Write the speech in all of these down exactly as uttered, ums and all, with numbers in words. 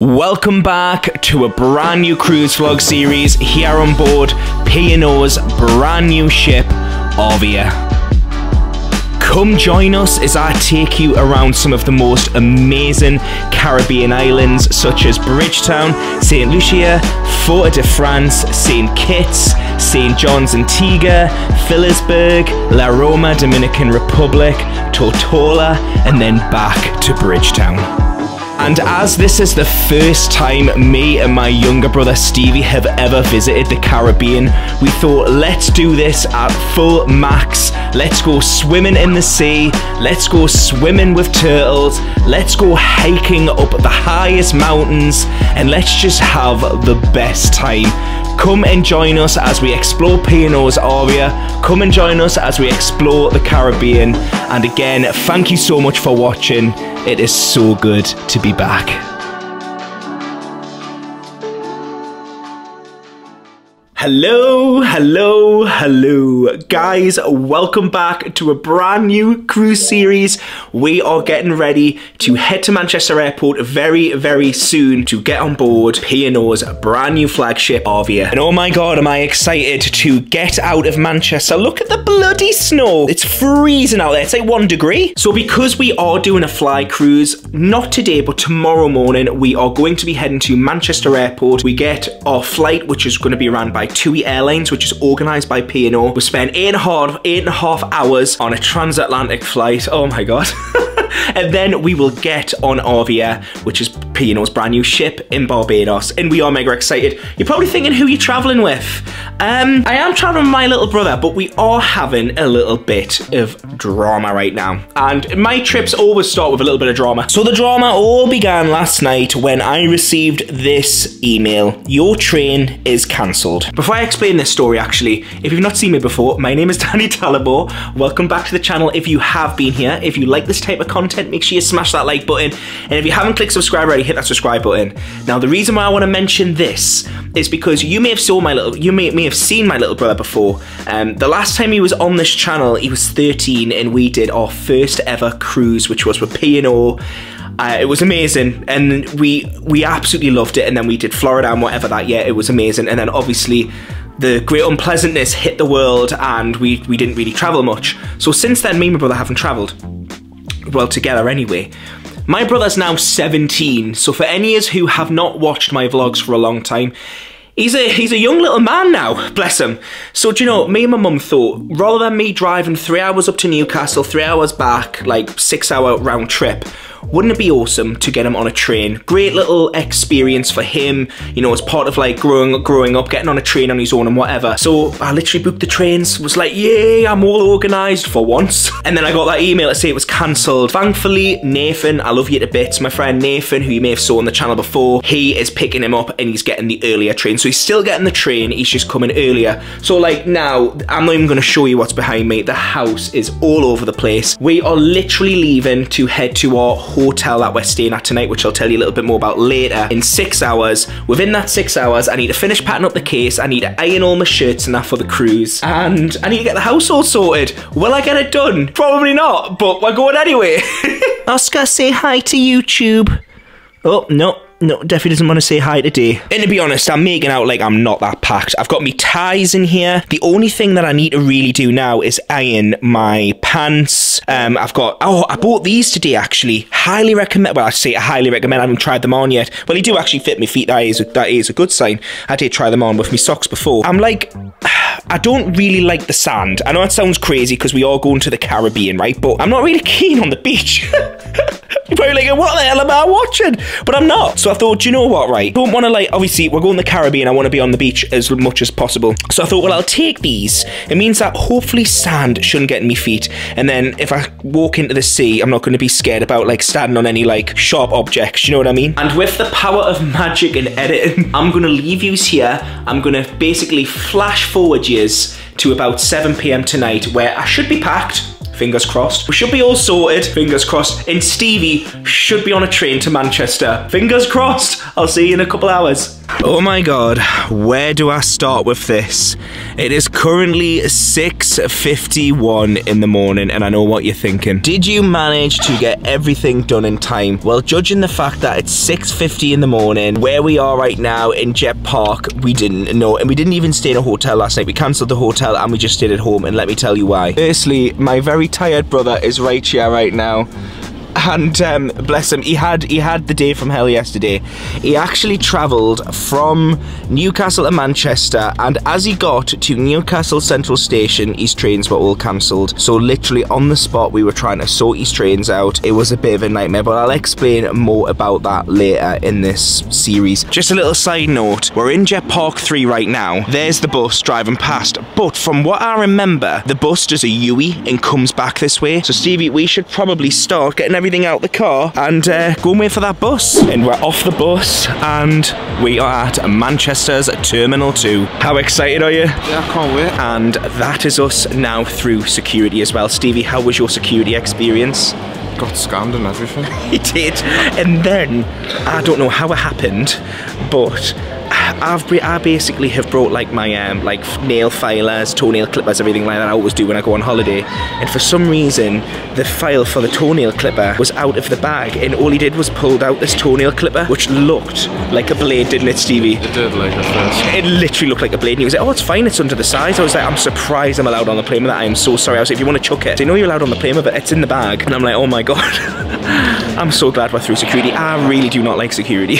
Welcome back to a brand new cruise vlog series here on board P and O's brand new ship, Arvia. Come join us as I take you around some of the most amazing Caribbean islands such as Bridgetown, Saint Lucia, Fort de France, Saint Kitts, Saint John's, Antigua, Phillisburg, La Roma, Dominican Republic, Tortola, and then back to Bridgetown. And as this is the first time me and my younger brother Stevie have ever visited the Caribbean, we thought let's do this at full max. Let's go swimming in the sea, let's go swimming with turtles, let's go hiking up the highest mountains, and let's just have the best time. Come and join us as we explore P and O's Arvia. Come and join us as we explore the Caribbean. And again, thank you so much for watching. It is so good to be back. Hello, hello, hello. Guys, welcome back to a brand new cruise series. We are getting ready to head to Manchester Airport very, very soon to get on board P and O's brand new flagship, Arvia. And oh my God, am I excited to get out of Manchester. Look at the bloody snow. It's freezing out there. It's like one degree. So because we are doing a fly cruise, not today, but tomorrow morning, we are going to be heading to Manchester Airport. We get our flight, which is going to be around by Tui Airlines, which is organised by P and O. We spent eight and a half, eight and a half hours on a transatlantic flight. Oh my God. And then we will get on Arvia, which is P and O's brand new ship in Barbados. And we are mega excited. You're probably thinking who you're traveling with. Um, I am traveling with my little brother, but we are having a little bit of drama right now. And my trips always start with a little bit of drama. So the drama all began last night when I received this email. Your train is cancelled. Before I explain this story, actually, if you've not seen me before, my name is Danny Dalimore. Welcome back to the channel if you have been here. If you like this type of content, Content, make sure you smash that like button, and if you haven't clicked subscribe already, hit that subscribe button. Now the reason why I want to mention this is because you may have saw my little you may, may have seen my little brother before. Um, the last time he was on this channel he was thirteen, and we did our first ever cruise, which was with P and O. Uh, it was amazing, and we we absolutely loved it, and then we did Florida and whatever that year. It was amazing, and then obviously the great unpleasantness hit the world, and we, we didn't really travel much. So since then me and my brother haven't travelled well together anyway. My brother's now seventeen, so for any of you who have not watched my vlogs for a long time, he's a he's a young little man now, bless him. So do you know, me and my mum thought, rather than me driving three hours up to Newcastle, three hours back, like six hour round trip, wouldn't it be awesome to get him on a train? Great little experience for him, you know, as part of like growing up, growing up, getting on a train on his own and whatever. So I literally booked the trains, was like, yay, I'm all organised for once. And then I got that email to say it was cancelled. Thankfully, Nathan, I love you to bits, my friend Nathan, who you may have saw on the channel before, he is picking him up and he's getting the earlier train. So he's still getting the train, he's just coming earlier. So like now, I'm not even going to show you what's behind me. The house is all over the place. We are literally leaving to head to our hotel that we're staying at tonight, which I'll tell you a little bit more about later, in six hours. Within that six hours, I need to finish patting up the case, I need to iron all my shirts and that for the cruise, and I need to get the house all sorted. Will I get it done? Probably not, but we're going anyway. Oscar, say hi to YouTube. Oh, no. No, definitely doesn't want to say hi today. And to be honest, I'm making out like I'm not that packed. I've got me ties in here. The only thing that I need to really do now is iron my pants. Um, I've got, oh, I bought these today actually. Highly recommend, well I say I highly recommend, I haven't tried them on yet. Well, they do actually fit my feet, that is, that is a good sign. I did try them on with my socks before. I'm like, I don't really like the sand. I know it sounds crazy because we are going to the Caribbean, right? But I'm not really keen on the beach. You're probably like, what the hell am I watching? But I'm not. So I thought, do you know what, right? I don't want to like, obviously, we're going to the Caribbean. I want to be on the beach as much as possible. So I thought, well, I'll take these. It means that hopefully sand shouldn't get in my feet. And then if I walk into the sea, I'm not going to be scared about like standing on any like sharp objects. You know what I mean? And with the power of magic and editing, I'm going to leave yous here. I'm going to basically flash forward yous to about seven p m tonight, where I should be packed. Fingers crossed. We should be all sorted. Fingers crossed. And Stevie should be on a train to Manchester. Fingers crossed. I'll see you in a couple hours. Oh my God, where do I start with this? It is currently six fifty-one in the morning, and I know what you're thinking. Did you manage to get everything done in time? Well, judging the fact that it's six fifty in the morning, where we are right now in Jet Park, we didn't know, and we didn't even stay in a hotel last night. We cancelled the hotel and we just stayed at home, and let me tell you why. Firstly, my very tired brother is right here right now. And um, bless him, he had he had the day from hell yesterday. He actually travelled from Newcastle to Manchester, and as he got to Newcastle Central Station, his trains were all cancelled. So literally on the spot, we were trying to sort his trains out. It was a bit of a nightmare, but I'll explain more about that later in this series. Just a little side note, we're in Jet Park three right now. There's the bus driving past, but from what I remember, the bus does a U-turn and comes back this way. So Stevie, we should probably start getting everything out the car and uh, go and wait for that bus. And we're off the bus and we are at Manchester's Terminal two. How excited are you? Yeah, I can't wait. And that is us now through security as well. Stevie, how was your security experience? Got scammed and everything. He did. And then, I don't know how it happened, but I've, I basically have brought like my um, like nail filers, toenail clippers, everything like that I always do when I go on holiday, and for some reason the file for the toenail clipper was out of the bag, and all he did was pulled out this toenail clipper, which looked like a blade, didn't it, Stevie? It did, like at first. It literally looked like a blade, and he was like, oh, it's fine, it's under the size. I was like, I'm surprised I'm allowed on the plane with that, I am so sorry. I was like, if you want to chuck it, they know you're allowed on the plane with it, it's in the bag. And I'm like, oh my God. I'm so glad we're through security. I really do not like security.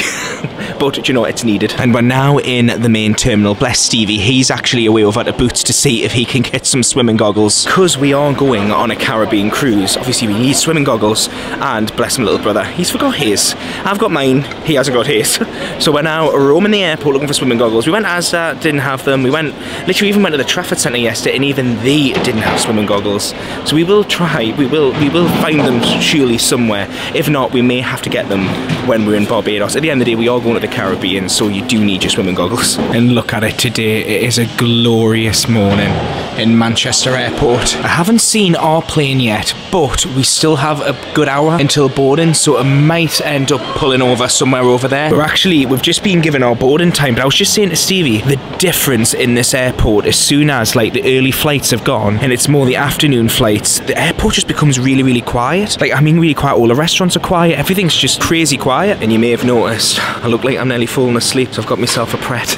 But you know, it's needed. And we're now in the main terminal. Bless Stevie, he's actually away over to Boots to see if he can get some swimming goggles, because we are going on a Caribbean cruise. Obviously we need swimming goggles, and bless my little brother, he's forgot his. I've got mine, he hasn't got his. So we're now roaming the airport looking for swimming goggles. We went Asda, didn't have them. We went, literally even went to the Trafford Center yesterday, and even they didn't have swimming goggles. So we will try, we will, we will find them surely somewhere. If not, we may have to get them when we're in Barbados. At the end of the day, we are going to the Caribbean, so you do need your swimming goggles. And look at it today, it is a glorious morning in Manchester Airport. I haven't seen our plane yet, but we still have a good hour until boarding, so it might end up pulling over somewhere over there. We're actually, we've just been given our boarding time, but I was just saying to Stevie, the difference in this airport, as soon as like the early flights have gone, and it's more the afternoon flights, the airport just becomes really, really quiet. Like, I mean really quiet, all the restaurants are quiet, everything's just crazy quiet. And you may have noticed, I look like I'm nearly falling asleep, so I've got myself a Pret.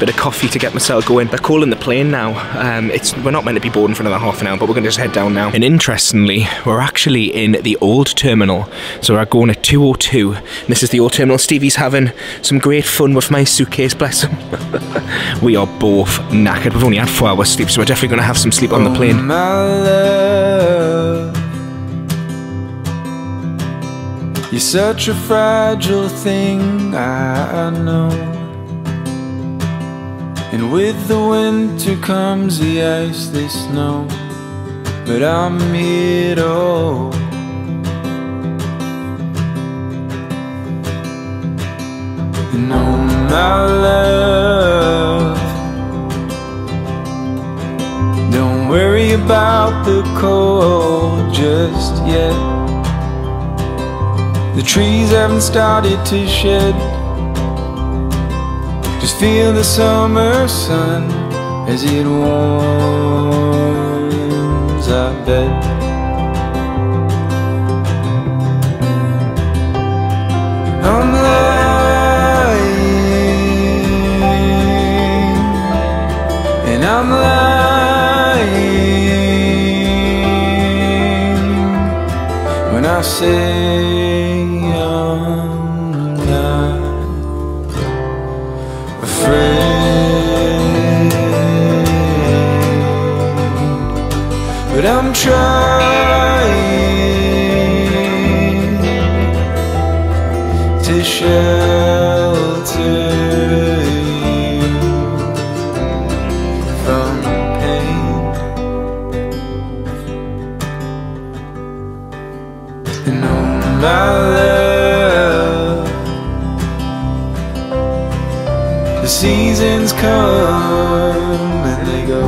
Bit of coffee to get myself going. They're calling the plane now. Um, it's we're not meant to be boarding for another half an hour, but we're going to just head down now. And interestingly, we're actually in the old terminal. So we're going at two oh two. And this is the old terminal. Stevie's having some great fun with my suitcase, bless him. We are both knackered. We've only had four hours sleep, so we're definitely going to have some sleep on the plane. Oh, my love. You're such a fragile thing, I know. And with the winter comes the ice, the snow. But I'm here, oh. And oh, my love, don't worry about the cold just yet. The trees haven't started to shed. Just feel the summer sun as it warms our bed. I'm lying, and I'm lying when I say I'm trying to shelter you from pain. And oh, my love, the seasons come and they go.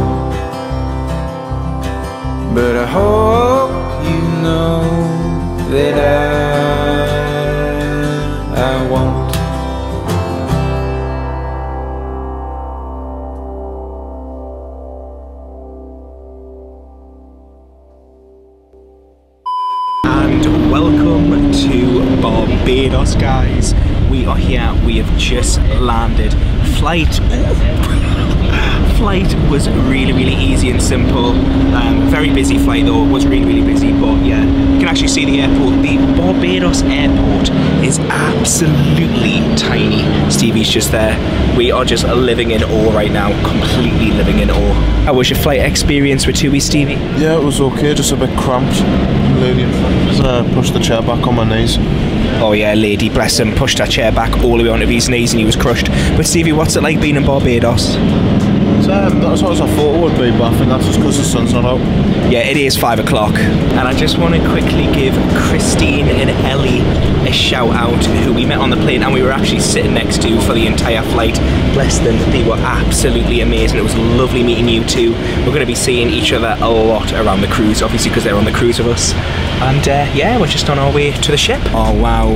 But I hope you know that I, I won't. we have just landed. Flight, flight was really, really easy and simple. Um, very busy flight though, it was really, really busy, but yeah, you can actually see the airport. The Barbados airport is absolutely tiny. Stevie's just there. We are just living in awe right now, completely living in awe. How was your flight experience with Tui, Stevie? Yeah, it was okay, just a bit cramped. Lady in front of us uh, pushed the chair back on my knees. Oh yeah, lady, bless him, pushed that chair back all the way onto his knees and he was crushed. But Stevie, what's it like being in Barbados? It's um, not as hot as I thought it would be, but I think that's just because the sun's not out. Yeah, it is five o'clock. And I just want to quickly give Christine and Ellie a shout out, who we met on the plane and we were actually sitting next to for the entire flight. Bless them, they were absolutely amazing. It was lovely meeting you two. We're going to be seeing each other a lot around the cruise, obviously because they're on the cruise with us. And uh, yeah, we're just on our way to the ship. Oh wow,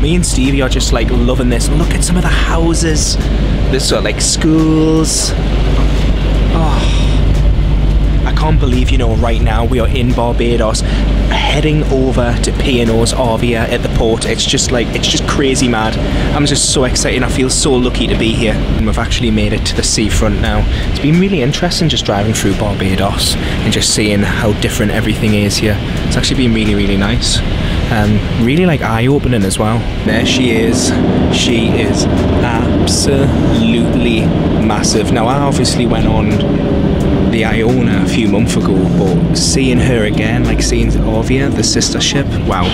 me and Stevie are just like loving this. Look at some of the houses. There's sort of like schools. Oh, I can't believe, you know, right now we are in Barbados, heading over to P and O's Arvia at the port. It's just like, it's just crazy mad. I'm just so excited and I feel so lucky to be here. And we've actually made it to the seafront now. It's been really interesting just driving through Barbados and just seeing how different everything is here. It's actually been really, really nice. Um, really like eye-opening as well. There she is. She is absolutely massive. Now I obviously went on the Iona a few months ago, but seeing her again, like seeing Arvia, the sister ship, wow.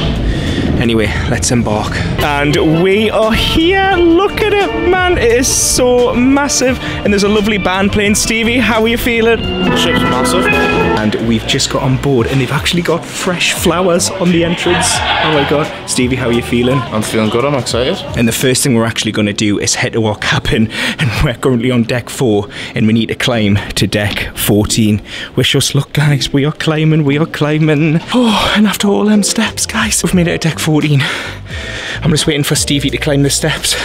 Anyway, let's embark. And we are here, look at it, man. It is so massive. And there's a lovely band playing. Stevie, how are you feeling? The ship's massive. And we've just got on board and they've actually got fresh flowers on the entrance. Oh my God. Stevie, how are you feeling? I'm feeling good, I'm excited. And the first thing we're actually gonna do is head to our cabin, and we're currently on deck four and we need to climb to deck fourteen. Wish us luck, guys. We are climbing, we are climbing. Oh, and after all them steps, guys, we've made it to deck fourteen. I'm just waiting for Stevie to climb the steps.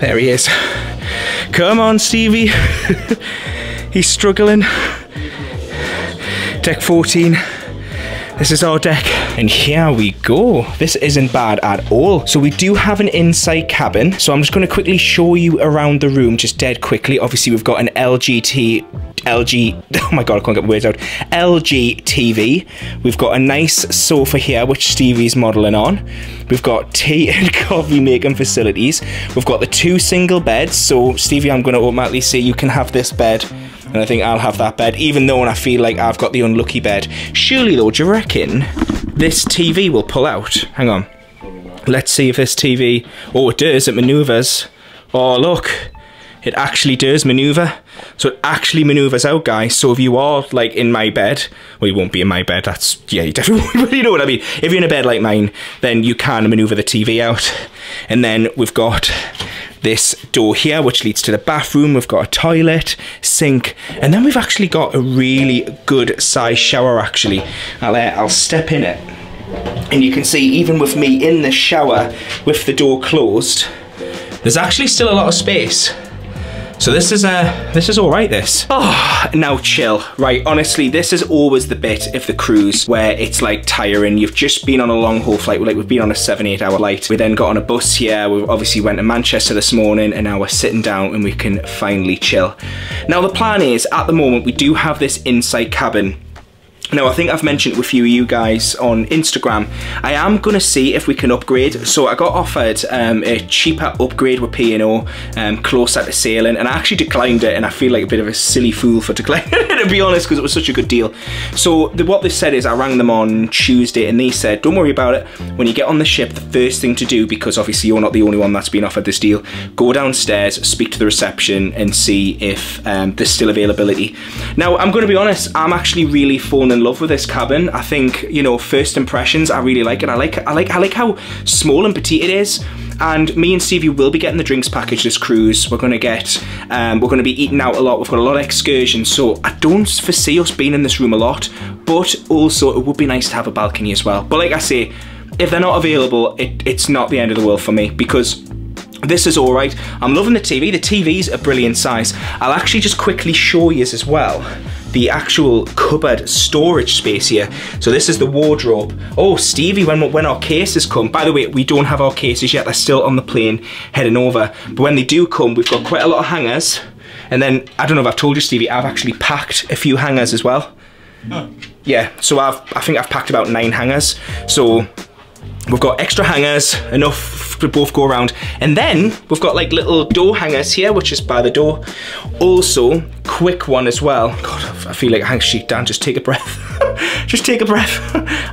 There he is. Come on, Stevie. He's struggling. Deck fourteen. This is our deck. And here we go. This isn't bad at all. So we do have an inside cabin. So I'm just going to quickly show you around the room, just dead quickly. Obviously, we've got an L G T L G, oh my God, I can't get words out. L G T V. We've got a nice sofa here, which Stevie's modeling on. We've got tea and coffee making facilities. We've got the two single beds. So Stevie, I'm going to automatically say you can have this bed. And I think I'll have that bed, even though I feel like I've got the unlucky bed. Surely though, do you reckon this T V will pull out? Hang on. Let's see if this T V, oh it does, it maneuvers. Oh look. It actually does maneuver. So it actually maneuvers out, guys. So if you are like in my bed, well, you won't be in my bed. That's, yeah, you definitely won't, but you know what I mean. If you're in a bed like mine, then you can maneuver the T V out. And then we've got this door here, which leads to the bathroom. We've got a toilet, sink, and then we've actually got a really good size shower, actually. I'll, uh, I'll step in it. And you can see, even with me in the shower, with the door closed, there's actually still a lot of space. So this is uh, this is all right, this. Oh, now chill, right? Honestly, this is always the bit of the cruise where it's like tiring. You've just been on a long haul flight. Like we've been on a seven, eight hour flight. We then got on a bus here. We obviously went to Manchester this morning and now we're sitting down and we can finally chill. Now the plan is, at the moment, we do have this inside cabin. Now, I think I've mentioned with a few of you guys on Instagram, I am going to see if we can upgrade. So I got offered um, a cheaper upgrade with P and O, um, closer to sailing, and I actually declined it, and I feel like a bit of a silly fool for declining it, to be honest, because it was such a good deal. So the, what they said is, I rang them on Tuesday, and they said, don't worry about it. When you get on the ship, the first thing to do, because obviously you're not the only one that's been offered this deal, go downstairs, speak to the reception, and see if um, there's still availability. Now, I'm going to be honest, I'm actually really falling in love with this cabin. I think, you know, first impressions, I really like it. I like I like I like how small and petite it is. And me and Stevie will be getting the drinks package this cruise. We're gonna get um, we're gonna be eating out a lot. We've got a lot of excursions, so I don't foresee us being in this room a lot, but also it would be nice to have a balcony as well. But like I say, if they're not available, it, it's not the end of the world for me, because this is all right. I'm loving the T V. The T V's a brilliant size. I'll actually just quickly show you as well the actual cupboard storage space here. So this is the wardrobe. Oh, Stevie, when when our cases come, by the way, we don't have our cases yet, they're still on the plane heading over, but when they do come, we've got quite a lot of hangers. And then, I don't know if I've told you, Stevie, I've actually packed a few hangers as well. Huh. Yeah, so I've, I think I've packed about nine hangers. So we've got extra hangers, enough to both go around. And then we've got like little door hangers here, which is by the door. Also, quick one as well. God, I feel like a handkerchief. Dan, just take a breath. Just take a breath.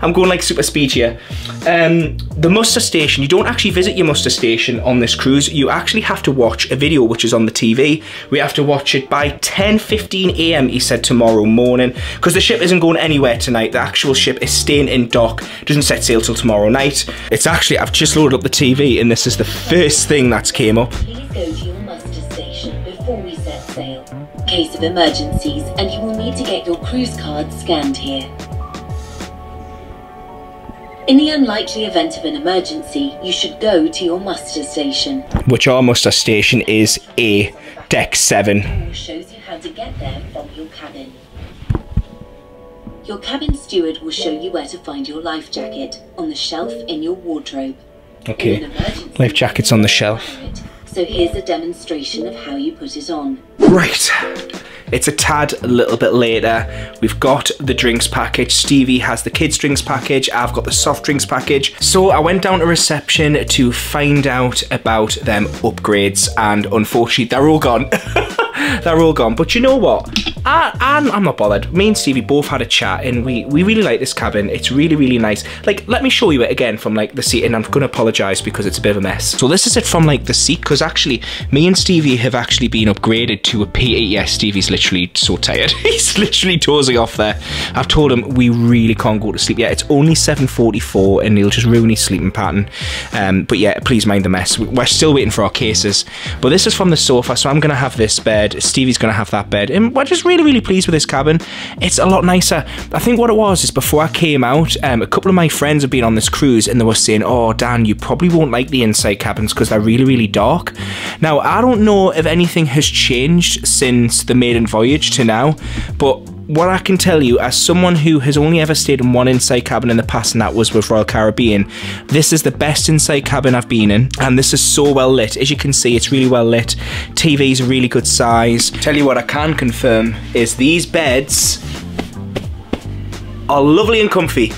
I'm going like super speed here. Um, the muster station, you don't actually visit your muster station on this cruise. You actually have to watch a video which is on the T V. We have to watch it by ten fifteen A M, he said, tomorrow morning, because the ship isn't going anywhere tonight. The actual ship is staying in dock, doesn't set sail till tomorrow night. It's actually, I've just loaded up the T V and this is the first thing that's came up. Please go to your muster station before we set sail. Case of emergencies, and you will need to get your cruise card scanned here. In the unlikely event of an emergency, you should go to your muster station. Which our muster station is A, deck seven. Shows you how to get there from your cabin. Your cabin steward will show you where to find your life jacket on the shelf in your wardrobe. Okay, life jacket's on the shelf. So here's a demonstration of how you put it on. Right, it's a tad a little bit later. We've got the drinks package. Stevie has the kids drinks package. I've got the soft drinks package. So I went down to reception to find out about them upgrades, and unfortunately they're all gone. They're all gone, but you know what? I, I'm, I'm not bothered. Me and Stevie both had a chat and we, we really like this cabin. It's really, really nice. Like, let me show you it again from like the seat, and I'm gonna apologize because it's a bit of a mess. So this is it from like the seat, because actually me and Stevie have actually been upgraded to a P eight. Yeah, Stevie's literally so tired. He's literally dozing off there. I've told him we really can't go to sleep yet. It's only seven forty-four and he'll just ruin his sleeping pattern. Um, but yeah, please mind the mess. We're still waiting for our cases. But this is from the sofa, so I'm gonna have this bed. Stevie's gonna have that bed. And we're just really, really pleased with this cabin. It's a lot nicer. I think what it was is before I came out, um, a couple of my friends have been on this cruise and they were saying, oh, Dan, you probably won't like the inside cabins because they're really, really dark. Now, I don't know if anything has changed since the maiden voyage to now, but what I can tell you, as someone who has only ever stayed in one inside cabin in the past, and that was with Royal Caribbean, this is the best inside cabin I've been in, and this is so well lit. As you can see, it's really well lit. T V's a really good size. Tell you what I can confirm is these beds are lovely and comfy,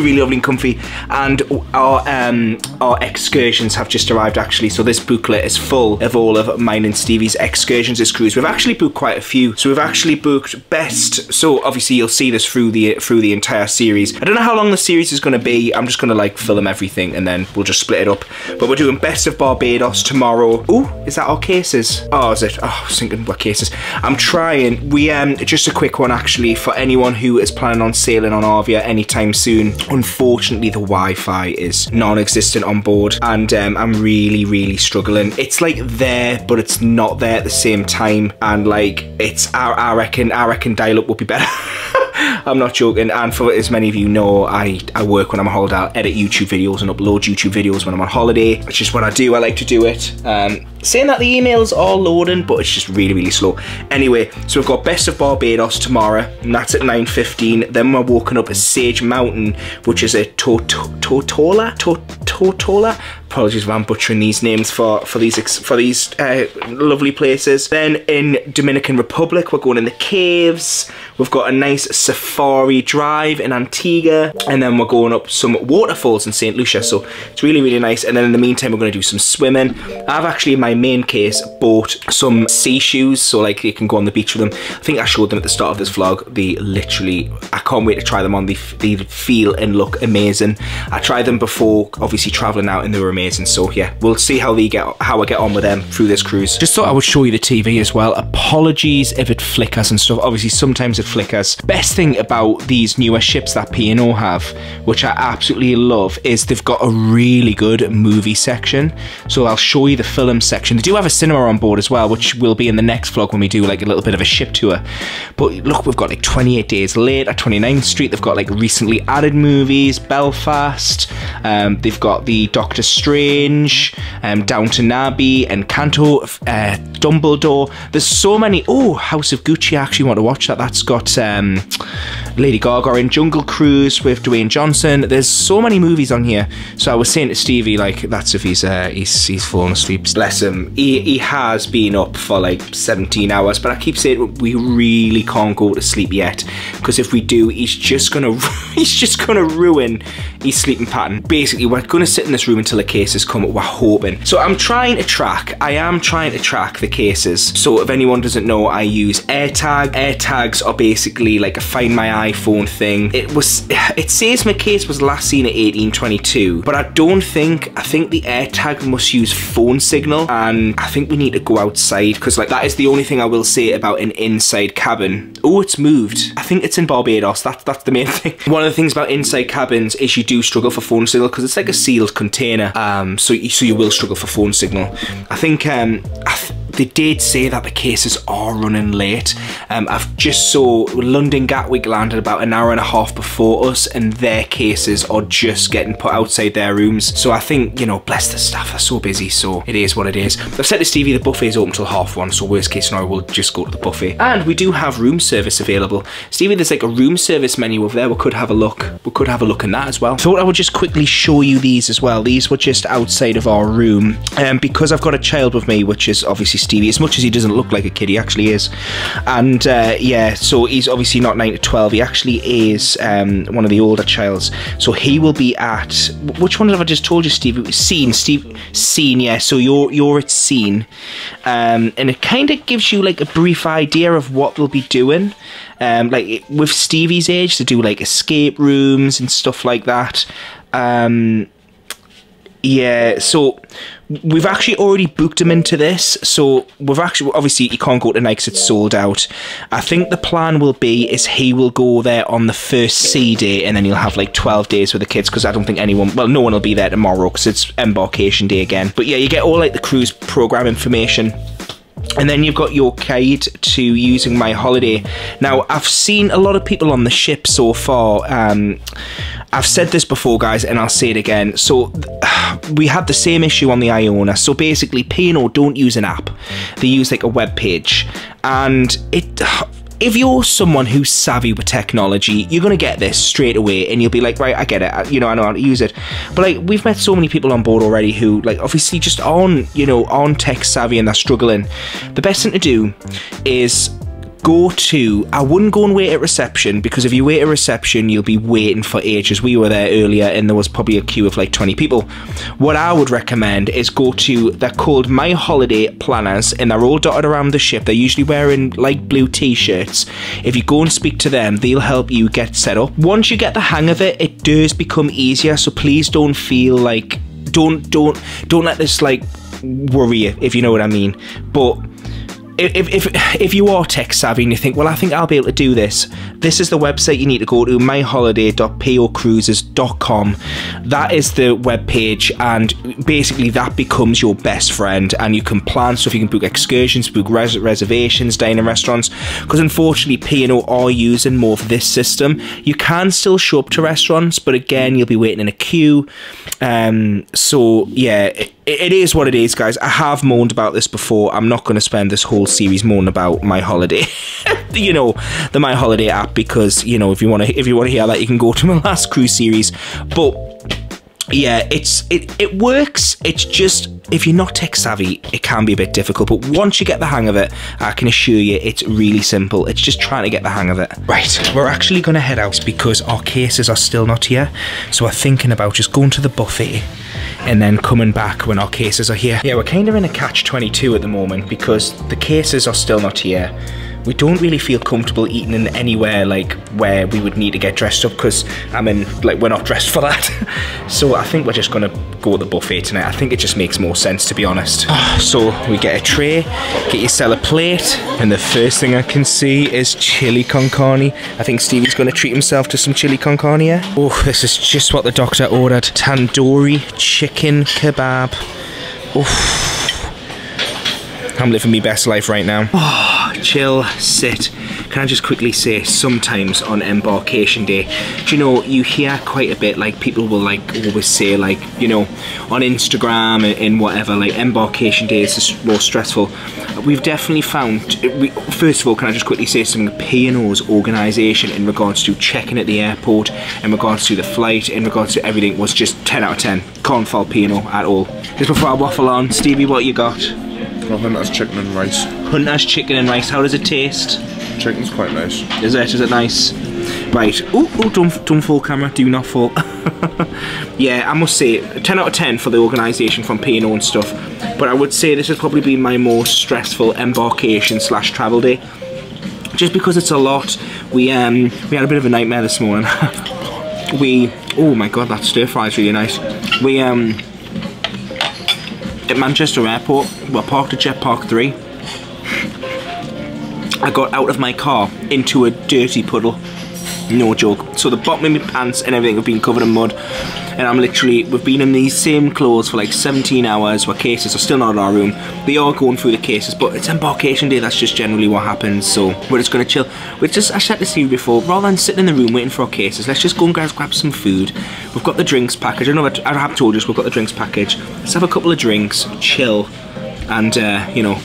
really lovely and comfy. And our um, our excursions have just arrived actually, so this booklet is full of all of mine and Stevie's excursions this cruise. We've actually booked quite a few, so we've actually booked best. So obviously you'll see this through the through the entire series. I don't know how long the series is going to be. I'm just going to like film everything and then we'll just split it up. But we're doing best of Barbados tomorrow. Ooh, is that our cases? Oh, is it? Oh, I was thinking what cases. I'm trying. We um just a quick one actually for anyone who is planning on sailing on Arvia anytime soon. Unfortunately, the Wi-Fi is non-existent on board, and um, I'm really, really struggling. It's like there, but it's not there at the same time, and like it's I, I reckon I reckon dial-up would be better. I'm not joking, and for as many of you know, I, I work when I'm on holiday. I'll edit YouTube videos and upload YouTube videos when I'm on holiday. It's just what I do, I like to do it. Um, saying that, the emails are loading, but it's just really, really slow. Anyway, so we've got Best of Barbados tomorrow, and that's at nine fifteen. Then we're walking up a Sage Mountain, which is a Tortola, Tortola? Apologies if I'm butchering these names for, for these, for these uh, lovely places. Then in Dominican Republic, we're going in the caves. We've got a nice safari drive in Antigua, and then we're going up some waterfalls in Saint Lucia, so it's really, really nice. And then in the meantime, we're going to do some swimming. I've actually, in my main case, bought some sea shoes, so like you can go on the beach with them. I think I showed them at the start of this vlog. They literally, I can't wait to try them on. They, they feel and look amazing. I tried them before, obviously traveling out, and they were amazing. So yeah, we'll see how they get, how I get on with them through this cruise. Just thought I would show you the T V as well. Apologies if it flickers and stuff. Obviously, sometimes it flickers. Best thing about these newer ships that P and O have, which I absolutely love, is they've got a really good movie section. So I'll show you the film section section. They do have a cinema on board as well, which will be in the next vlog when we do like a little bit of a ship tour. But look, we've got like twenty-eight days Late at twenty-ninth Street. They've got like recently added movies, Belfast. Um, they've got the Doctor Strange, um, Downton Abbey, Encanto, uh, Dumbledore. There's so many. Oh, House of Gucci. I actually want to watch that. That's got um, Lady Gaga in. Jungle Cruise with Dwayne Johnson. There's so many movies on here. So I was saying to Stevie, like, that's if he's uh, he's he's fallen asleep. Bless him. He he has been up for like seventeen hours, but I keep saying we really can't go to sleep yet, because if we do, he's just gonna he's just gonna ruin his sleeping pattern. Basically, we're gonna sit in this room until the cases come up, we're hoping. So I'm trying to track, I am trying to track the cases. So if anyone doesn't know, I use AirTag. AirTags are basically like a Find My iPhone thing. It was, it says my case was last seen at eighteen twenty-two, but I don't think, I think the AirTag must use phone signal, and I think we need to go outside, because like that is the only thing I will say about an inside cabin. Oh, it's moved. I think it's in Barbados. That's, that's the main thing. One of the things about inside cabins is you do struggle for phone signal, because it's like a sealed container. Um, so, you, so you will struggle for phone signal. I think, um, I th they did say that the cases are running late. Um, I've just saw London Gatwick landed about an hour and a half before us, and their cases are just getting put outside their rooms. So I think, you know, bless the staff, they're so busy, so it is what it is. I've said to Stevie, the buffet is open till half one, so worst case scenario, we'll just go to the buffet. And we do have room service available. Stevie, there's like a room service menu over there. We could have a look. We could have a look in that as well. Thought I would just quickly show you these as well. These were just outside of our room. Um, because I've got a child with me, which is obviously Stevie, as much as he doesn't look like a kid, he actually is. And uh, yeah, so he's obviously not nine to twelve, he actually is um, one of the older childs. So he will be at, which one have I just told you, Stevie? Scene, Steve, Scene, yeah, so you're you're at Scene. Um, and it kind of gives you like a brief idea of what they'll be doing. Um, like with Stevie's age, they do like escape rooms and stuff like that. Um, yeah, so we've actually already booked him into this, so we've actually, obviously he can't go tonight because it's sold out. I think the plan will be is he will go there on the first sea day, and then he'll have like twelve days with the kids, because I don't think anyone, well, no one will be there tomorrow because it's embarkation day again. But yeah, you get all like the cruise program information. And then you've got your guide to using my holiday. Now, I've seen a lot of people on the ship so far. Um, I've said this before, guys, and I'll say it again. So we had the same issue on the Iona. So basically, P and O don't use an app. They use like a web page. And it... if you're someone who's savvy with technology, you're going to get this straight away and you'll be like, right, I get it. I, you know, I know how to use it. But like, we've met so many people on board already who like obviously just aren't, you know, aren't tech savvy and they're struggling. The best thing to do is go to, I wouldn't go and wait at reception, because if you wait at reception, you'll be waiting for ages. We were there earlier and there was probably a queue of like twenty people. What I would recommend is go to, they're called My Holiday Planners, and they're all dotted around the ship. They're usually wearing like blue t-shirts. If you go and speak to them, they'll help you get set up. Once you get the hang of it, it does become easier. So please don't feel like, don't, don't, don't let this like worry you, if you know what I mean. But If, if, if you are tech savvy and you think, well, I think I'll be able to do this, this is the website you need to go to, my holiday dot p o cruises dot com. That is the webpage, and basically that becomes your best friend, and you can plan stuff, you can book excursions, book res reservations, dine in restaurants, because unfortunately P and O are using more of this system. You can still show up to restaurants, but again, you'll be waiting in a queue. Um, so, yeah, it, it is what it is, guys. I have moaned about this before. I'm not going to spend this whole series moaning about My Holiday, you know, the My Holiday app, because, you know, if you want to if you want to hear that, you can go to my last cruise series. But yeah, it's it, it works. It's just, if you're not tech savvy, it can be a bit difficult, but once you get the hang of it, I can assure you it's really simple. It's just trying to get the hang of it. Right, we're actually going to head out because our cases are still not here, so we're thinking about just going to the buffet and then coming back when our cases are here. Yeah, we're kind of in a catch twenty-two at the moment because the cases are still not here. We don't really feel comfortable eating in anywhere like where we would need to get dressed up, because I mean, like, we're not dressed for that. So I think we're just gonna go to the buffet tonight. I think it just makes more sense, to be honest. So we get a tray, get yourself a plate, and the first thing I can see is chili con carne. I think Stevie's gonna treat himself to some chili con carne here. Oh, this is just what the doctor ordered. Tandoori chicken kebab. Oof. I'm living my best life right now. Oh, chill, sit. Can I just quickly say, sometimes on embarkation day, do you know, you hear quite a bit, like people will like always say, like, you know, on Instagram and, and whatever, like embarkation day is more stressful. We've definitely found, we, first of all, can I just quickly say something, P and O's organisation in regards to checking at the airport, in regards to the flight, in regards to everything was just ten out of ten. Can't fault P and O at all. Just before I waffle on, Stevie, what you got? Well, Hunter's chicken and rice. Hunter's chicken and rice, how does it taste? Chicken's quite nice. Is it, is it nice? Right, ooh, ooh, don't, don't fall camera, do not fall. Yeah, I must say, ten out of ten for the organisation from P and O and stuff. But I would say this has probably been my most stressful embarkation slash travel day. Just because it's a lot, we um we had a bit of a nightmare this morning. We, oh my god, that stir fry is really nice. We, um, at Manchester Airport, we're parked at Jet Park three. I got out of my car into a dirty puddle. No joke. So the bottom of my pants and everything have been covered in mud. And I'm literally, we've been in these same clothes for like seventeen hours, where cases are still not in our room. They are going through the cases, but it's embarkation day, that's just generally what happens, so we're just gonna chill. We're just, I said this to you before, rather than sitting in the room waiting for our cases, let's just go and grab, grab some food. We've got the drinks package, I know I have told you, we've got the drinks package. Let's have a couple of drinks, chill, and uh, you know,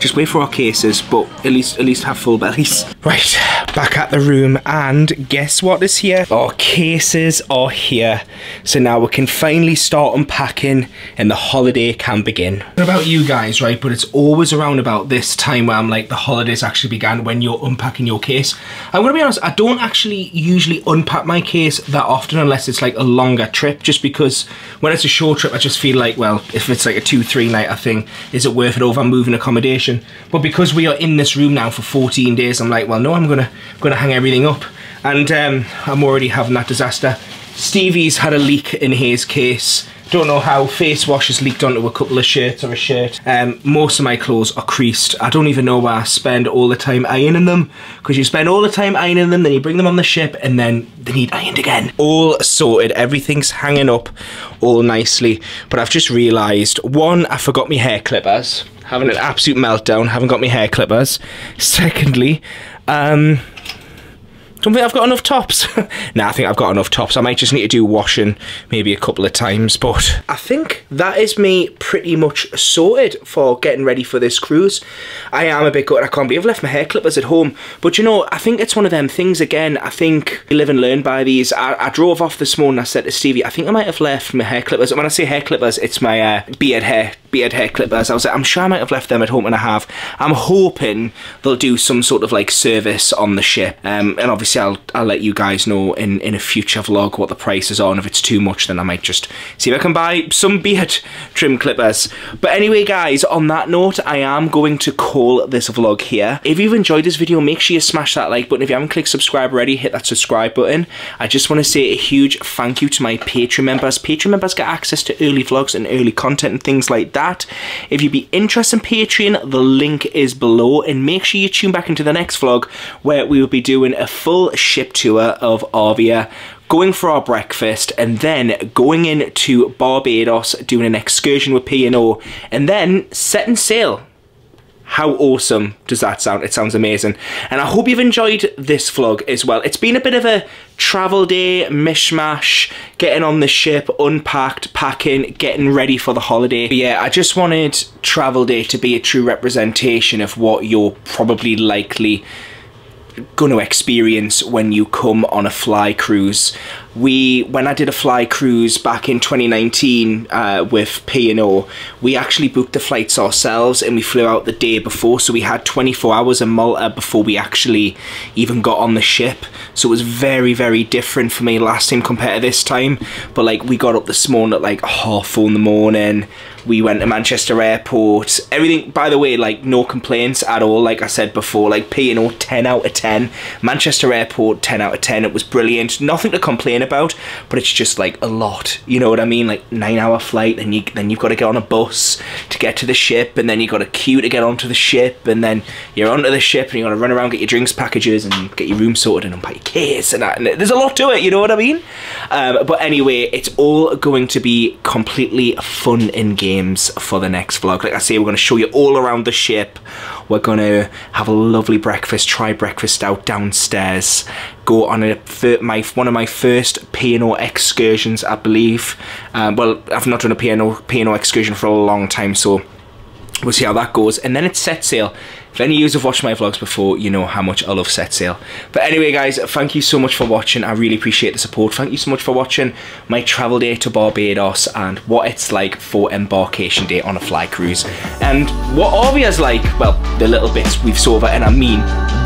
just wait for our cases, but at least at least have full bellies. Right, back at the room, and guess what is here? Our cases are here. So now we can finally start unpacking and the holiday can begin. What about you guys, right? But it's always around about this time where I'm like, the holidays actually began when you're unpacking your case. I'm gonna be honest, I don't actually usually unpack my case that often unless it's like a longer trip, just because when it's a short trip, I just feel like, well, if it's like a two, three nighter thing, is it worth it over moving accommodation? But because we are in this room now for fourteen days, I'm like, well, no, I'm gonna gonna hang everything up, and um, I'm already having that disaster. Stevie's had a leak in his case. Don't know how. Face wash has leaked onto a couple of shirts or a shirt. Um, most of my clothes are creased. I don't even know why I spend all the time ironing them, because you spend all the time ironing them, then you bring them on the ship, and then they need ironed again. All sorted, everything's hanging up all nicely, but I've just realised, one, I forgot my hair clippers. Having an absolute meltdown, haven't got my hair clippers. Secondly, um... don't think I've got enough tops. Nah, I think I've got enough tops. I might just need to do washing maybe a couple of times, but I think that is me pretty much sorted for getting ready for this cruise. I am a bit gutted. I can't believe I've left my hair clippers at home. But you know, I think it's one of them things again. I think you live and learn by these. I, I drove off this morning, I said to Stevie, I think I might have left my hair clippers. And when I say hair clippers, it's my uh, beard hair, beard hair clippers. I was like, I'm sure I might have left them at home, and I have. I'm hoping they'll do some sort of like service on the ship. Um, and obviously, I'll, I'll let you guys know in, in a future vlog what the prices are, and if it's too much then I might just see if I can buy some beard trim clippers. But anyway guys, on that note, I am going to call this vlog here. If you've enjoyed this video, make sure you smash that like button. If you haven't clicked subscribe already, hit that subscribe button. I just want to say a huge thank you to my Patreon members. Patreon members get access to early vlogs and early content and things like that. If you'd be interested in Patreon, the link is below, and make sure you tune back into the next vlog where we will be doing a full Full ship tour of Arvia, going for our breakfast, and then going into Barbados, doing an excursion with P and O, and then setting sail. How awesome does that sound? It sounds amazing. And I hope you've enjoyed this vlog as well. It's been a bit of a travel day, mishmash, getting on the ship, unpacked, packing, getting ready for the holiday. But yeah, I just wanted travel day to be a true representation of what you're probably likely going to experience when you come on a fly cruise. We, when I did a fly cruise back in twenty nineteen uh, with P and O, we actually booked the flights ourselves and we flew out the day before, so we had twenty-four hours in Malta before we actually even got on the ship. So it was very, very different for me last time compared to this time. But like, we got up this morning at like half four in the morning. We went to Manchester Airport. Everything, by the way, like no complaints at all. Like I said before, like P and O ten out of ten, Manchester Airport ten out of ten. It was brilliant. Nothing to complain complain about, but it's just like a lot, you know what I mean? Like nine hour flight, and you, then you've got to get on a bus to get to the ship, and then you've got a queue to get onto the ship, and then you're onto the ship and you've got to run around, get your drinks packages and get your room sorted and unpack your case and that, and there's a lot to it, you know what I mean? Um, but anyway, it's all going to be completely fun and games for the next vlog. Like I say, we're going to show you all around the ship. We're going to have a lovely breakfast, try breakfast out downstairs, go on a, my, one of my first P and O excursions, I believe. Um, well, I've not done a P and O excursion for a long time, so we'll see how that goes. And then it's set sail. If any of you have watched my vlogs before, you know how much I love set sail. But anyway, guys, thank you so much for watching. I really appreciate the support. Thank you so much for watching my travel day to Barbados and what it's like for embarkation day on a fly cruise. And what Arvia's like, well, the little bits we've saw that, and I mean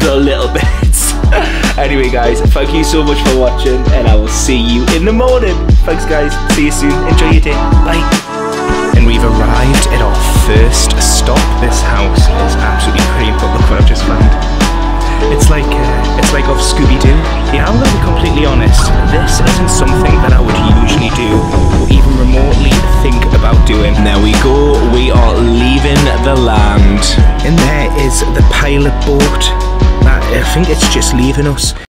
the little bits. Anyway, guys, thank you so much for watching, and I will see you in the morning. Thanks, guys. See you soon. Enjoy your day. Bye. And we've arrived at our first stop. This house is absolutely pretty, but look what I've just found. It's like, uh, it's like off Scooby-Doo. Yeah, I'm going to be completely honest. This isn't something that I would usually do, or even remotely think about doing. There we go, we are leaving the land. And there is the pilot boat. That, I think it's just leaving us.